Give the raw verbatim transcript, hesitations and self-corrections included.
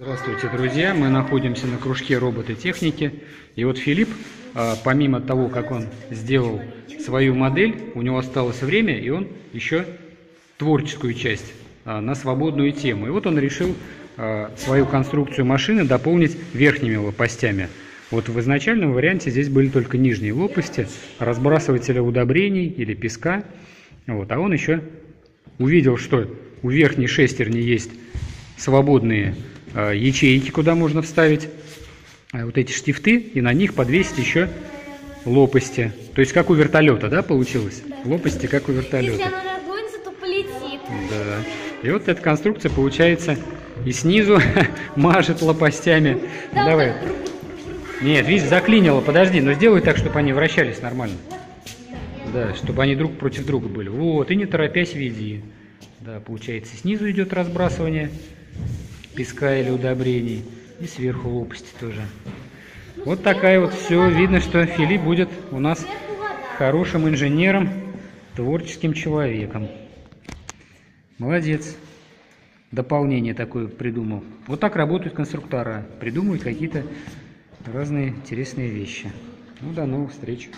Здравствуйте, друзья! Мы находимся на кружке робототехники. И вот Филипп, помимо того, как он сделал свою модель, у него осталось время, и он еще творческую часть на свободную тему. И вот он решил свою конструкцию машины дополнить верхними лопастями. Вот в изначальном варианте здесь были только нижние лопасти, разбрасывателя удобрений или песка. Вот. А он еще увидел, что у верхней шестерни есть свободные ячейки, куда можно вставить вот эти штифты и на них подвесить еще лопасти. То есть как у вертолета, да, получилось? Да. Лопасти как у вертолета. Если она разгонится, то полетит. Да. И вот эта конструкция получается и снизу мажет лопастями. Да, давай. Нет, видишь, заклинило. Подожди, но сделай так, чтобы они вращались нормально. Да, чтобы они друг против друга были. Вот, и не торопясь веди. Да, получается, снизу идет разбрасывание песка или удобрений, и сверху лопасти тоже. Вот такая вот все. Видно, что Филипп будет у нас хорошим инженером, творческим человеком. Молодец. Дополнение такое придумал. Вот так работают конструктора. Придумывают какие-то разные интересные вещи. Ну, до новых встреч.